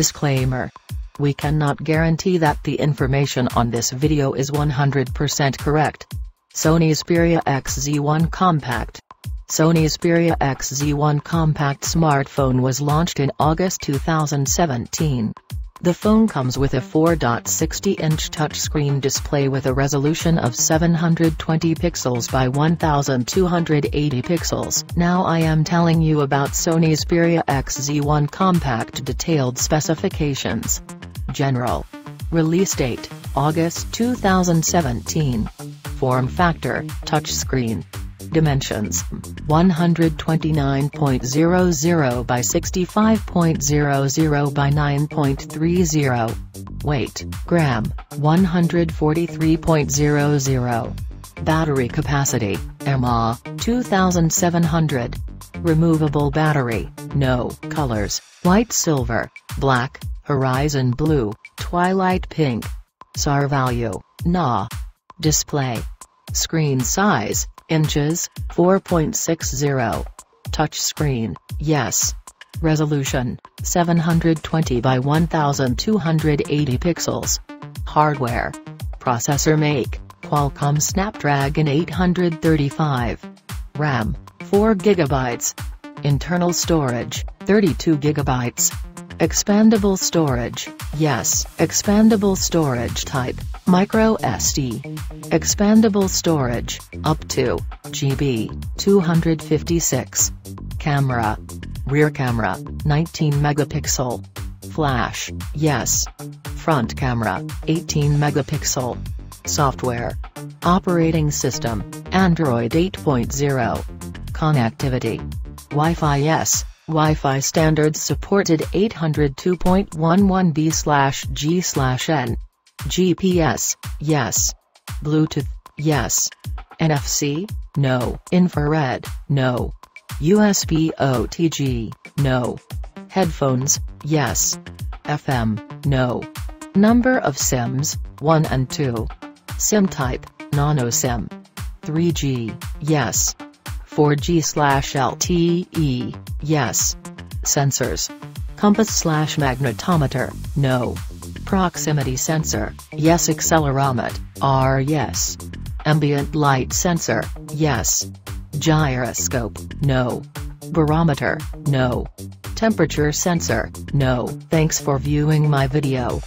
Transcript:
Disclaimer. We cannot guarantee that the information on this video is 100% correct. Sony Xperia XZ1 Compact. Sony Xperia XZ1 Compact smartphone was launched in August 2017. The phone comes with a 4.60-inch touchscreen display with a resolution of 720 pixels by 1280 pixels. Now I am telling you about Sony Xperia XZ1 Compact detailed specifications. General. Release date, August 2017. Form factor, touchscreen. Dimensions, 129.00 by 65.00 by 9.30. Weight, gram, 143.00. Battery capacity, mAh, 2700. Removable battery, no. Colors, white silver, black, horizon blue, twilight pink. SAR value, nah. Display. Screen size, inches, 4.60. Touchscreen, yes. Resolution, 720 by 1280 pixels. Hardware. Processor make, Qualcomm Snapdragon 835. RAM, 4 GB. Internal storage, 32 GB. Expandable storage, yes. Expandable storage type, micro SD. Expandable storage, up to GB, 256. Camera. Rear camera, 19 megapixel. Flash, yes. Front camera, 18 megapixel. Software. Operating system, Android 8.0. Connectivity. Wi-Fi, yes. Wi-Fi standards supported 802.11b/g/n. GPS, yes. Bluetooth, yes. NFC, no. Infrared, no. USB OTG, no. Headphones, yes. FM, no. Number of SIMs, 1 and 2. SIM type, Nano-SIM. 3G, yes. 4G/LTE, yes. Sensors. Compass/magnetometer, no. Proximity sensor, yes. Accelerometer, R, yes. Ambient light sensor, yes. Gyroscope, no. Barometer, no. Temperature sensor, no. Thanks for viewing my video.